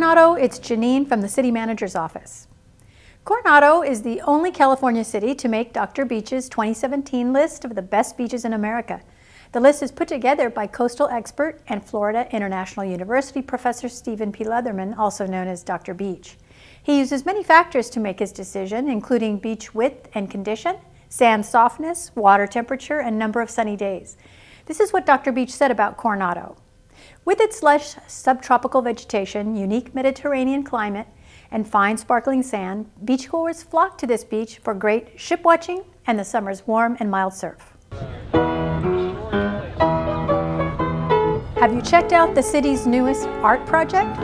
Coronado, it's Janine from the City Manager's Office. Coronado is the only California city to make Dr. Beach's 2017 list of the best beaches in America. The list is put together by coastal expert and Florida International University professor Stephen P. Leatherman, also known as Dr. Beach. He uses many factors to make his decision, including beach width and condition, sand softness, water temperature, and number of sunny days. This is what Dr. Beach said about Coronado. With its lush subtropical vegetation, unique Mediterranean climate, and fine sparkling sand, beachgoers flock to this beach for great ship watching and the summer's warm and mild surf. Have you checked out the city's newest art project?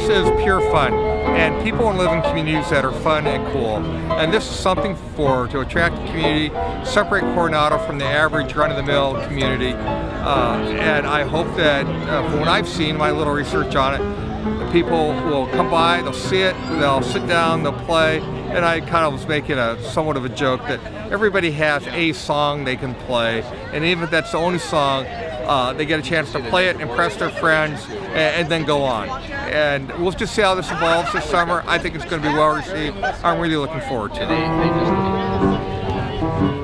This is pure fun, and people want to live in communities that are fun and cool. And this is something to attract the community, separate Coronado from the average run-of-the-mill community. And I hope that from what I've seen, my little research on it, people will come by, they'll see it, they'll sit down, they'll play, and I kind of was making somewhat of a joke that everybody has a song they can play, and even if that's the only song, they get a chance to play it, impress their friends, and then go on. And we'll just see how this evolves this summer. I think it's going to be well received. I'm really looking forward to it.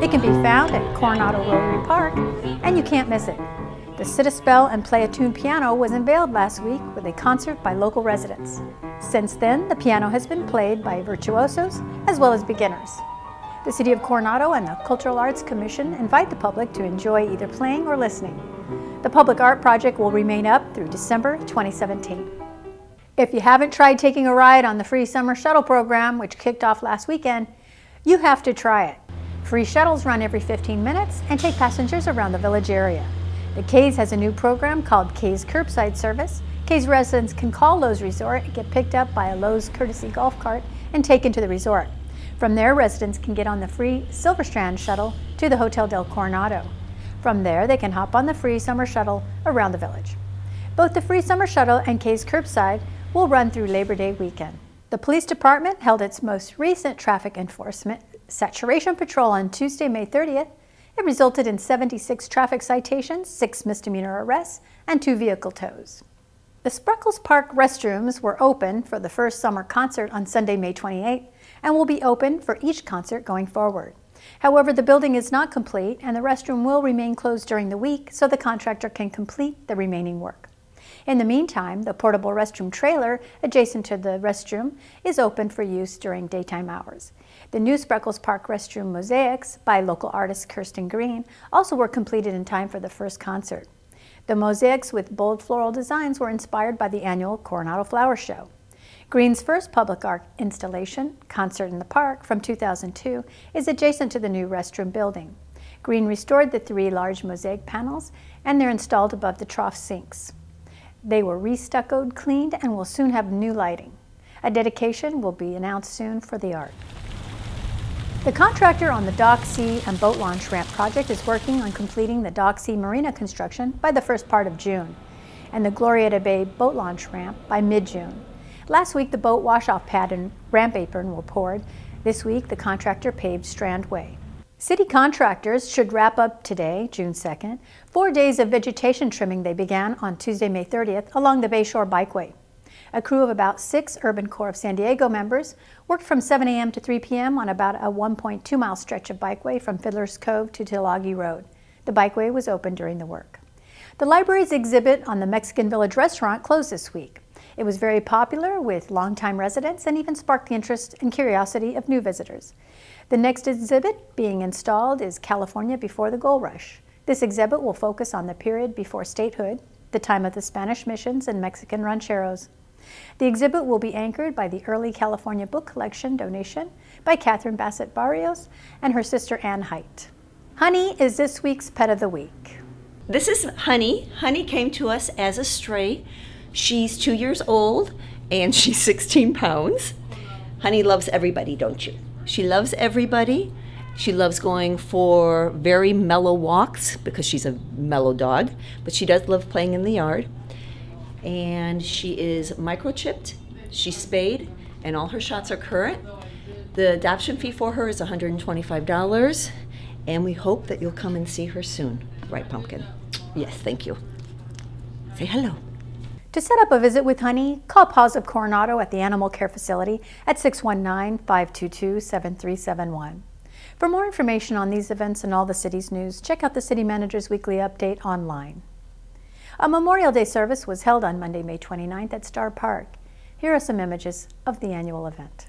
It can be found at Coronado Rotary Park, and you can't miss it. The Sit-A-Spell and Play-A-Tune piano was unveiled last week with a concert by local residents. Since then, the piano has been played by virtuosos as well as beginners. The City of Coronado and the Cultural Arts Commission invite the public to enjoy either playing or listening. The public art project will remain up through December 2017. If you haven't tried taking a ride on the free summer shuttle program, which kicked off last weekend, you have to try it. Free shuttles run every 15 minutes and take passengers around the village area. The Cays has a new program called Cays Curbside Service. Cays residents can call Loews Resort and get picked up by a Loews courtesy golf cart and taken to the resort. From there, residents can get on the free Silver Strand Shuttle to the Hotel Del Coronado. From there, they can hop on the free summer shuttle around the village. Both the free summer shuttle and Cays Curbside will run through Labor Day weekend. The police department held its most recent traffic enforcement saturation patrol on Tuesday, May 30th. It resulted in 76 traffic citations, 6 misdemeanor arrests, and 2 vehicle tows. The Spreckels Park restrooms were open for the first summer concert on Sunday, May 28th, and will be open for each concert going forward. However, the building is not complete, and the restroom will remain closed during the week so the contractor can complete the remaining work. In the meantime, the portable restroom trailer adjacent to the restroom is open for use during daytime hours. The new Spreckels Park restroom mosaics by local artist Kirsten Green also were completed in time for the first concert. The mosaics with bold floral designs were inspired by the annual Coronado Flower Show. Green's first public art installation, Concert in the Park, from 2002, is adjacent to the new restroom building. Green restored the 3 large mosaic panels, and they're installed above the trough sinks. They were re-stuccoed, cleaned, and will soon have new lighting. A dedication will be announced soon for the art. The contractor on the Dock C and Boat Launch Ramp project is working on completing the Dock C Marina construction by the first part of June, and the Glorieta Bay Boat Launch Ramp by mid-June. Last week, the boat wash-off pad and ramp apron were poured. This week, the contractor paved Strand Way. City contractors should wrap up today, June 2nd, 4 days of vegetation trimming they began on Tuesday, May 30th, along the Bayshore Bikeway. A crew of about 6 Urban Corps of San Diego members worked from 7 a.m. to 3 p.m. on about a 1.2-mile stretch of bikeway from Fiddler's Cove to Tulagi Road. The bikeway was open during the work. The library's exhibit on the Mexican Village restaurant closed this week. It was very popular with longtime residents and even sparked the interest and curiosity of new visitors. The next exhibit being installed is California Before the Gold Rush. This exhibit will focus on the period before statehood, the time of the Spanish missions and Mexican rancheros. The exhibit will be anchored by the Early California Book Collection donation by Catherine Bassett Barrios and her sister Anne Height. Honey is this week's Pet of the Week. This is Honey. Honey came to us as a stray. She's 2 years old and she's 16 pounds. Honey loves everybody, don't you? She loves everybody. She loves going for very mellow walks because she's a mellow dog, but she does love playing in the yard. And she is microchipped, she's spayed, and all her shots are current. The adoption fee for her is $125, and we hope that you'll come and see her soon. Right, Pumpkin? Yes, thank you. Say hello. To set up a visit with Honey, call Paws of Coronado at the Animal Care Facility at 619-522-7371. For more information on these events and all the city's news, check out the City Manager's Weekly Update online. A Memorial Day service was held on Monday, May 29th at Star Park. Here are some images of the annual event.